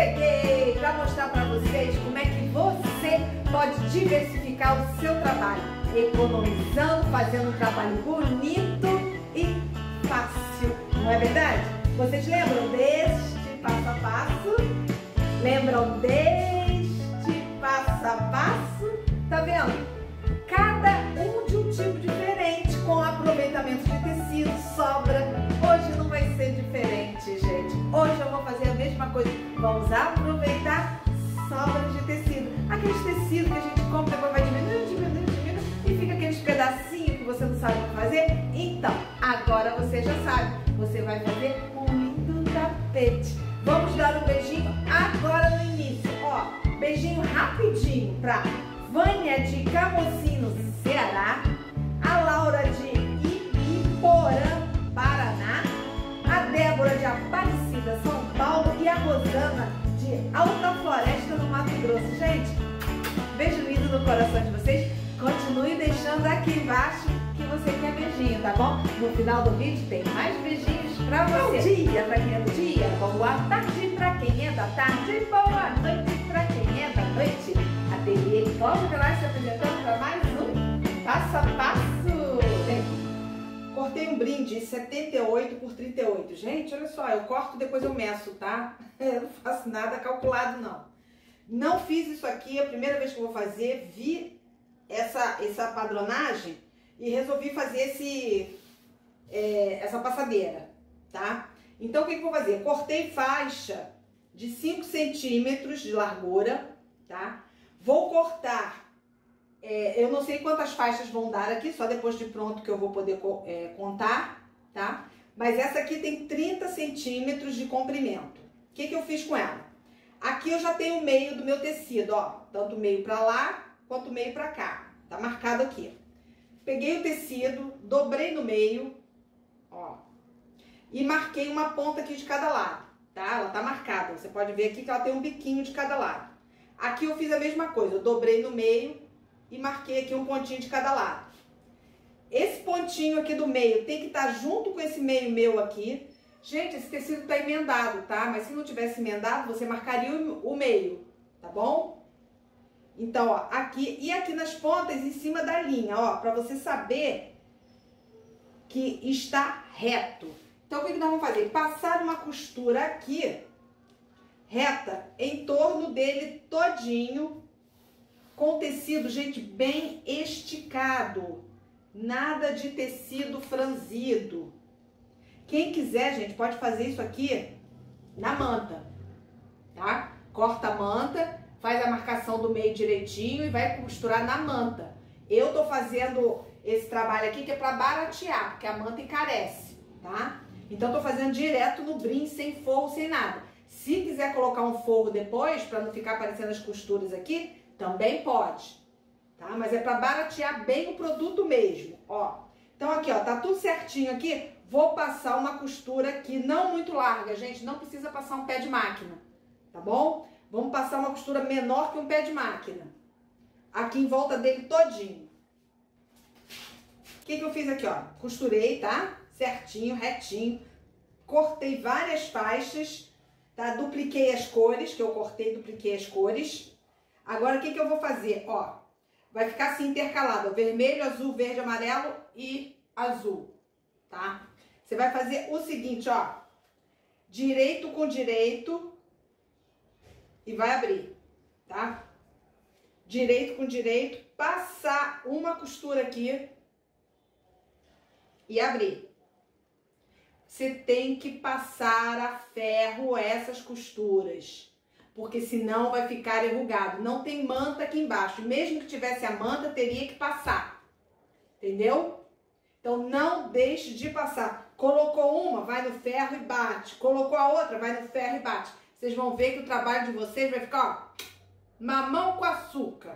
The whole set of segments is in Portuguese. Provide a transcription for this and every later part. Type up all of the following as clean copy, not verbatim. cheguei para mostrar para vocês como é que você pode diversificar o seu trabalho, economizando, fazendo um trabalho bonito e fácil, não é verdade? Vocês lembram deste passo a passo? Lembram deste passo a passo? Tá vendo? Cada um de um tipo diferente, com aproveitamento de tecido, sobra. Hoje não vai ser diferente, gente. Hoje eu vou fazer a mesma coisa. Vamos aproveitar sobras de tecido. Aqueles tecidos que a gente compra, depois vai diminuindo, diminuindo, diminuindo, e fica aqueles pedacinhos que você não sabe o que fazer. Então, agora você já sabe. Você vai fazer um lindo tapete. Vamos dar um beijinho agora no início. Ó, beijinho rapidinho pra Vânia de Camocino, Ceará, a Laura de Ibiporã, Paraná, a Débora de Aparecida, São Paulo, e a Rosana de Alta Floresta, no Mato Grosso. Gente, beijo lindo no coração de vocês. Continue deixando aqui embaixo que você quer beijinho, tá bom? No final do vídeo tem mais beijinhos pra você. Bom dia pra quem é do dia, boa tarde pra quem é da tarde, boa noite pra quem é da noite. Ateliê Cláudia Velasco apresentando para mais um Passo a Passo. Cortei um brinde 78 por 38. Gente, olha só, eu corto e depois eu meço, tá? Eu não faço nada calculado, não. Não fiz isso aqui, é a primeira vez que eu vou fazer. Vi essa padronagem e resolvi fazer essa passadeira, tá? Então o que eu vou fazer? Cortei faixa de 5 centímetros de largura, tá? Vou cortar, eu não sei quantas faixas vão dar aqui, só depois de pronto que eu vou poder contar, tá? Mas essa aqui tem 30 centímetros de comprimento. O que eu fiz com ela? Aqui eu já tenho o meio do meu tecido, ó. Tanto o meio pra lá, quanto o meio pra cá. Tá marcado aqui. Peguei o tecido, dobrei no meio, ó. E marquei uma ponta aqui de cada lado, tá? Ela tá marcada, você pode ver aqui que ela tem um biquinho de cada lado. Aqui eu fiz a mesma coisa, eu dobrei no meio e marquei aqui um pontinho de cada lado. Esse pontinho aqui do meio tem que estar junto com esse meio meu aqui. Gente, esse tecido tá emendado, tá? Mas se não tivesse emendado, você marcaria o meio, tá bom? Então, ó, aqui e aqui nas pontas, em cima da linha, ó, pra você saber que está reto. Então, o que nós vamos fazer? Passar uma costura aqui reta em torno dele todinho, com tecido, gente, bem esticado, nada de tecido franzido. Quem quiser, gente, pode fazer isso aqui na manta, tá? Corta a manta, faz a marcação do meio direitinho e vai costurar na manta. Eu tô fazendo esse trabalho aqui que é pra baratear, porque a manta encarece, tá? Então tô fazendo direto no brim, sem forro, sem nada. Se quiser colocar um forro depois, para não ficar aparecendo as costuras aqui, também pode, tá? Mas é para baratear bem o produto mesmo, ó. Então aqui, ó, tá tudo certinho aqui. Vou passar uma costura aqui, não muito larga, gente. Não precisa passar um pé de máquina, tá bom? Vamos passar uma costura menor que um pé de máquina. Aqui em volta dele todinho. O que eu fiz aqui, ó? Costurei, tá? Certinho, retinho. Cortei várias faixas. Tá? Dupliquei as cores, que eu cortei, dupliquei as cores. Agora, o que eu vou fazer? Ó, vai ficar assim intercalado, ó, vermelho, azul, verde, amarelo e azul, tá? Você vai fazer o seguinte, ó, direito com direito e vai abrir, tá? Direito com direito, passar uma costura aqui e abrir. Você tem que passar a ferro essas costuras, porque senão vai ficar enrugado. Não tem manta aqui embaixo. Mesmo que tivesse a manta, teria que passar. Entendeu? Então não deixe de passar. Colocou uma, vai no ferro e bate. Colocou a outra, vai no ferro e bate. Vocês vão ver que o trabalho de vocês vai ficar, ó, mamão com açúcar.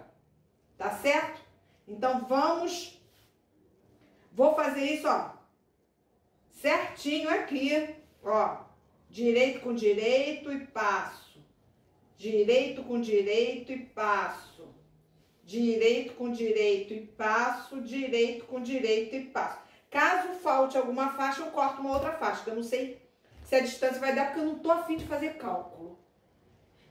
Tá certo? Então vamos... Vou fazer isso, ó, certinho aqui, ó, direito com direito e passo, direito com direito e passo, direito com direito e passo, direito com direito e passo. Caso falte alguma faixa, eu corto uma outra faixa, que eu não sei se a distância vai dar, porque eu não tô afim de fazer cálculo.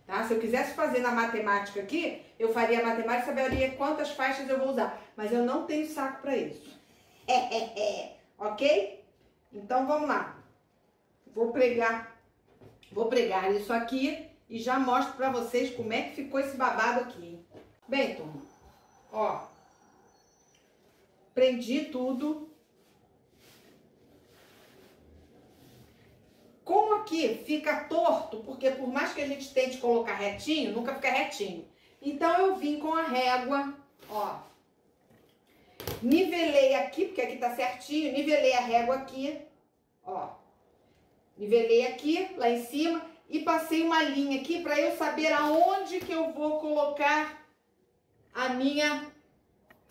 tá? Se eu quisesse fazer na matemática aqui, eu faria a matemática e saberia quantas faixas eu vou usar. Mas eu não tenho saco pra isso. Ok? Então, vamos lá. Vou pregar isso aqui e já mostro pra vocês como é que ficou esse babado aqui. Bem, turma, ó. Prendi tudo. Como aqui fica torto, porque por mais que a gente tente colocar retinho, nunca fica retinho. Então, eu vim com a régua, ó. Nivelei aqui, porque aqui tá certinho. Nivelei a régua aqui, ó. Nivelei aqui, lá em cima. E passei uma linha aqui pra eu saber aonde que eu vou colocar a minha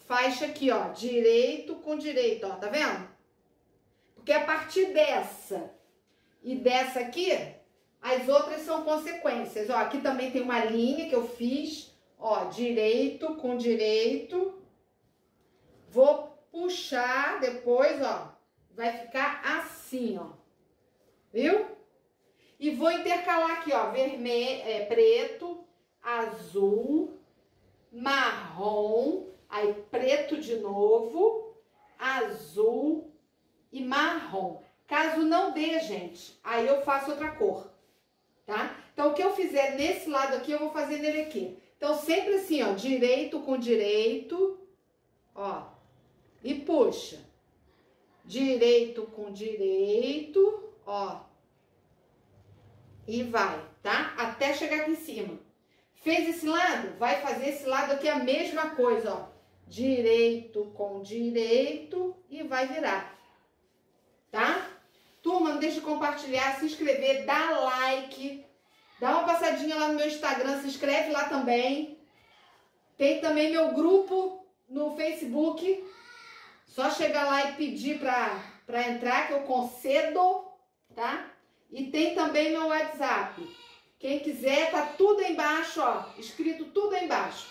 faixa aqui, ó. Direito com direito, ó. Tá vendo? Porque a partir dessa... e dessa aqui, as outras são consequências. Ó, aqui também tem uma linha que eu fiz, ó, direito com direito. Vou puxar depois, ó, vai ficar assim, ó. Viu? E vou intercalar aqui, ó, vermelho, preto, azul, marrom, aí preto de novo, azul e marrom. Caso não dê, gente, aí eu faço outra cor, tá? Então, o que eu fizer nesse lado aqui, eu vou fazer nele aqui. Então, sempre assim, ó, direito com direito, ó, e puxa. Direito com direito, ó, e vai, tá? Até chegar aqui em cima. Fez esse lado, vai fazer esse lado aqui a mesma coisa, ó. Direito com direito e vai virar, tá? Turma, não deixe de compartilhar, se inscrever, dá like. Dá uma passadinha lá no meu Instagram, se inscreve lá também. Tem também meu grupo no Facebook. Só chegar lá e pedir pra entrar, que eu concedo, tá? E tem também meu WhatsApp. Quem quiser, tá tudo aí embaixo, ó. Escrito tudo aí embaixo.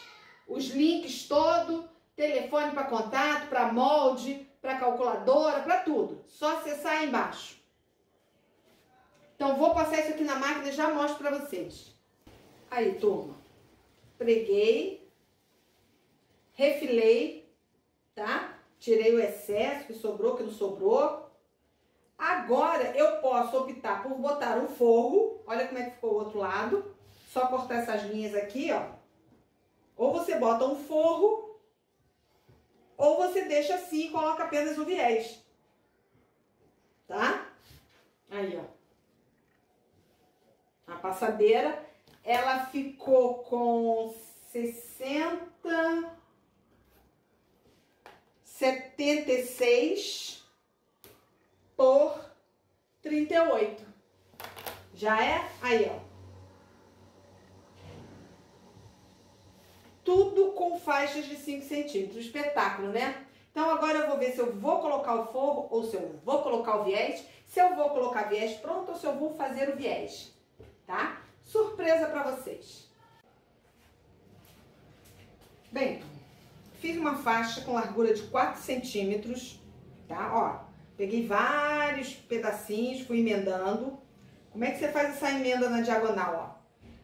Os links todo, telefone para contato, para molde, para calculadora, para tudo. Só acessar aí embaixo. Então, vou passar isso aqui na máquina e já mostro para vocês. Aí, turma. Preguei. Refilei, tá? Tirei o excesso que sobrou, que não sobrou. Agora, eu posso optar por botar o forro. Olha como é que ficou o outro lado. Só cortar essas linhas aqui, ó. Ou você bota um forro, ou você deixa assim e coloca apenas o viés. Tá? Aí, ó. A passadeira, ela ficou com 60... 76 por 38. Já é? Aí, ó. Tudo com faixas de 5 centímetros. Espetáculo, né? Então, agora eu vou ver se eu vou colocar o forro ou se eu vou colocar o viés. Se eu vou colocar viés pronto ou se eu vou fazer o viés. Tá? Surpresa pra vocês. Bem, fiz uma faixa com largura de 4 centímetros. Tá? Ó, peguei vários pedacinhos, fui emendando. Como é que você faz essa emenda na diagonal, ó?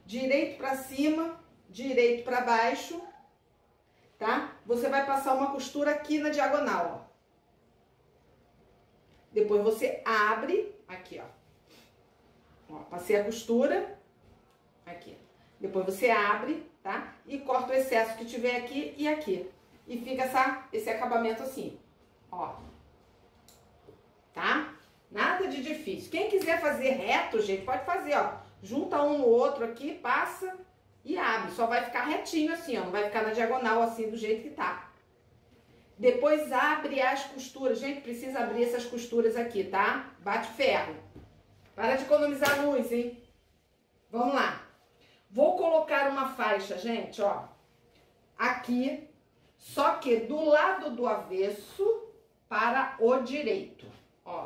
Direito pra cima... direito pra baixo, tá? Você vai passar uma costura aqui na diagonal, ó. Depois você abre, aqui, ó. Ó, passei a costura, aqui. Depois você abre, tá? E corta o excesso que tiver aqui e aqui. E fica esse acabamento assim, ó. Tá? Nada de difícil. Quem quiser fazer reto, gente, pode fazer, ó. Junta um no outro aqui, passa... e abre, só vai ficar retinho assim, ó, não vai ficar na diagonal assim do jeito que tá. Depois abre as costuras, gente, precisa abrir essas costuras aqui, tá? Bate ferro. Para de economizar luz, hein? Vamos lá. Vou colocar uma faixa, gente, ó, aqui, só que do lado do avesso para o direito, ó.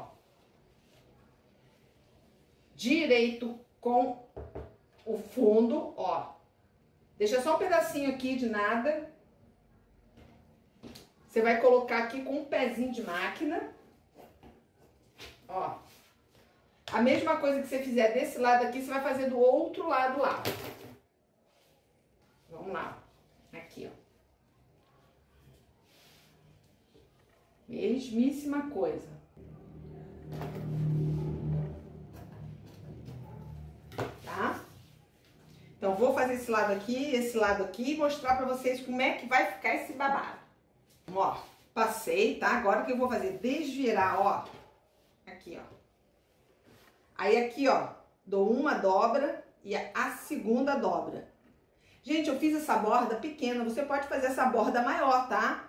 Direito com o fundo, ó. Deixa só um pedacinho aqui de nada. Você vai colocar aqui com um pezinho de máquina. Ó. A mesma coisa que você fizer desse lado aqui, você vai fazer do outro lado lá. lá, aqui, ó. Mesmíssima coisa. Tá? Então, vou fazer esse lado aqui e mostrar pra vocês como é que vai ficar esse babado. Ó, passei, tá? Agora o que eu vou fazer? Desvirar, ó. Aqui, ó. Aí aqui, ó, dou uma dobra e a segunda dobra. Gente, eu fiz essa borda pequena, você pode fazer essa borda maior, tá?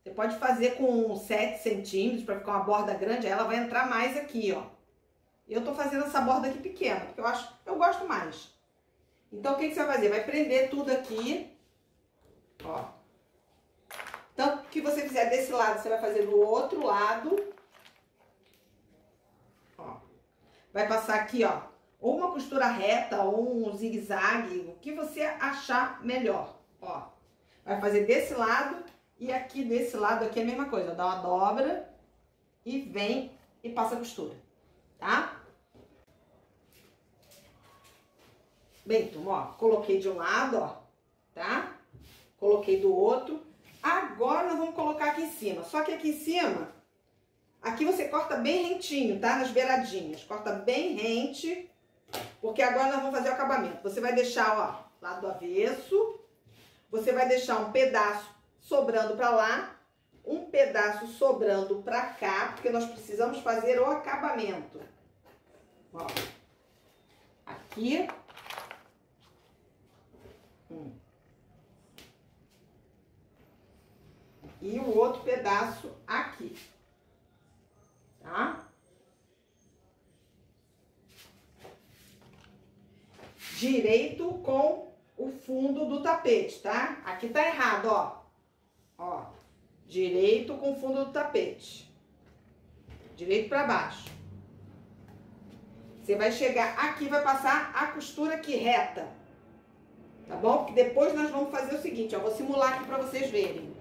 Você pode fazer com 7 centímetros para ficar uma borda grande, aí ela vai entrar mais aqui, ó. Eu tô fazendo essa borda aqui pequena, porque eu gosto mais. Então, o que que você vai fazer? Vai prender tudo aqui, ó. Tanto que você fizer desse lado, você vai fazer do outro lado. Ó. Vai passar aqui, ó, ou uma costura reta, ou um zigue-zague, o que você achar melhor, ó. Vai fazer desse lado... E aqui desse lado aqui é a mesma coisa, dá uma dobra e vem e passa a costura, tá? Bem, turma, ó, coloquei de um lado, ó, tá? Coloquei do outro. Agora nós vamos colocar aqui em cima, só que aqui em cima, aqui você corta bem rentinho, tá? Nas beiradinhas, corta bem rente, porque agora nós vamos fazer o acabamento. Você vai deixar, ó, lado avesso, você vai deixar um pedaço sobrando pra lá, um pedaço sobrando pra cá, porque nós precisamos fazer o acabamento. Ó, aqui. E o outro pedaço aqui. Tá? Direito com o fundo do tapete, tá? Aqui tá errado, ó. Ó, direito com o fundo do tapete. Direito pra baixo. Você vai chegar aqui, vai passar a costura aqui reta. Tá bom? Porque depois nós vamos fazer o seguinte, ó. Vou simular aqui pra vocês verem.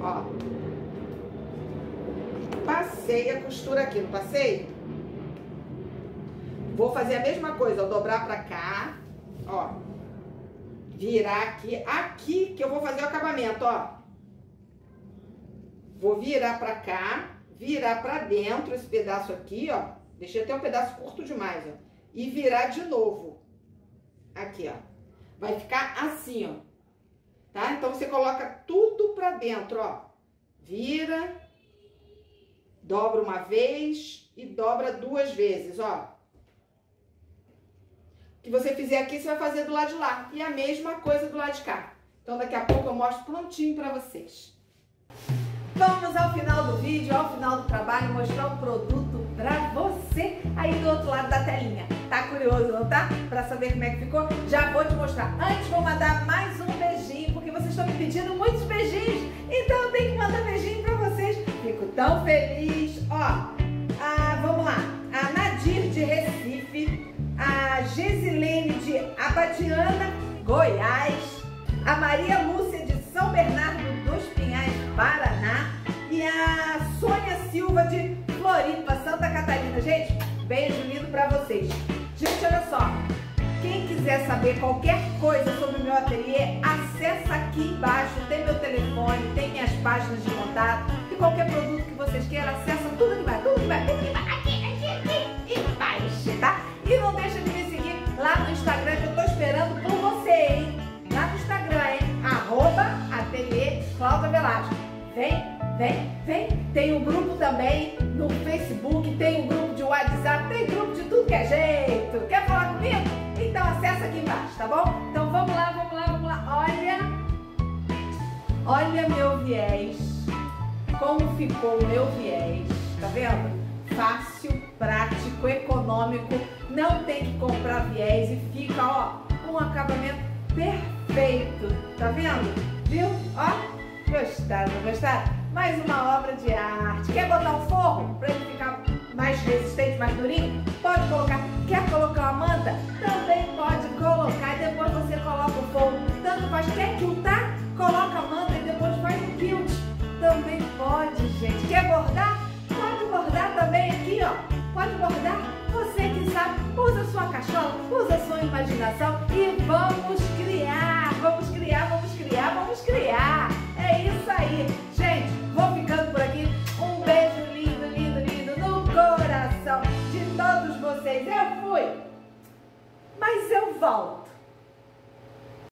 Ó. Passei a costura aqui, não passei? Vou fazer a mesma coisa, ó. Dobrar pra cá. Ó, virar aqui, aqui que eu vou fazer o acabamento, ó. Vou virar pra cá, virar pra dentro esse pedaço aqui, ó. Deixei até um pedaço curto demais, ó. E virar de novo. Aqui, ó. Vai ficar assim, ó. Tá? Então, você coloca tudo pra dentro, ó. Vira, dobra uma vez e dobra duas vezes, ó. Que você fizer aqui, você vai fazer do lado de lá. E a mesma coisa do lado de cá. Então, daqui a pouco eu mostro prontinho pra vocês. Vamos ao final do vídeo, ao final do trabalho, mostrar um produto pra você aí do outro lado da telinha. Tá curioso, não tá? Pra saber como é que ficou? Já vou te mostrar. Antes, vou mandar mais um beijinho, porque vocês estão me pedindo muitos beijinhos. Então, eu tenho que mandar beijinho pra vocês. Fico tão feliz. Ó, vamos lá. A Nadir de Recife... A Gisilene de Abadiana Goiás, a Maria Lúcia de São Bernardo dos Pinhais Paraná e a Sônia Silva de Floripa, Santa Catarina. Gente, beijo lindo pra vocês. Gente, olha só, quem quiser saber qualquer coisa sobre o meu ateliê, acessa aqui embaixo, tem meu telefone, tem minhas páginas de contato e qualquer produto que vocês queiram, acessa tudo que vai, tudo que vai, tudo que vai, aqui e baixa, tá? E não deixa de me seguir lá no Instagram, que eu tô esperando por você, hein? Lá no Instagram, hein? @AteliêClaudiaVelasco. Vem, vem, vem. Tem um grupo também no Facebook, tem um grupo de WhatsApp, tem grupo de tudo que é jeito. Quer falar comigo? Então acessa aqui embaixo, tá bom? Então vamos lá, vamos lá, vamos lá. Olha, olha meu viés. Como ficou o meu viés, tá vendo? Fácil, prático, econômico, não tem que comprar viés e fica, ó, um acabamento perfeito, tá vendo? Viu? Ó, gostaram, gostaram? Mais uma obra de arte. Quer botar um forro pra ele ficar mais resistente, mais durinho? Pode colocar. Quer colocar uma manta? Também pode colocar e depois você coloca o forro. Tanto faz, quer quiltar? Coloca a manta e depois faz o quilt. Também pode, gente. Quer bordar? Pode bordar também aqui, ó. Pode bordar. Você que sabe, usa imaginação e vamos criar, vamos criar, vamos criar, vamos criar. É isso aí. Gente, vou ficando por aqui. Um beijo lindo, lindo, lindo no coração de todos vocês. Eu fui, mas eu volto.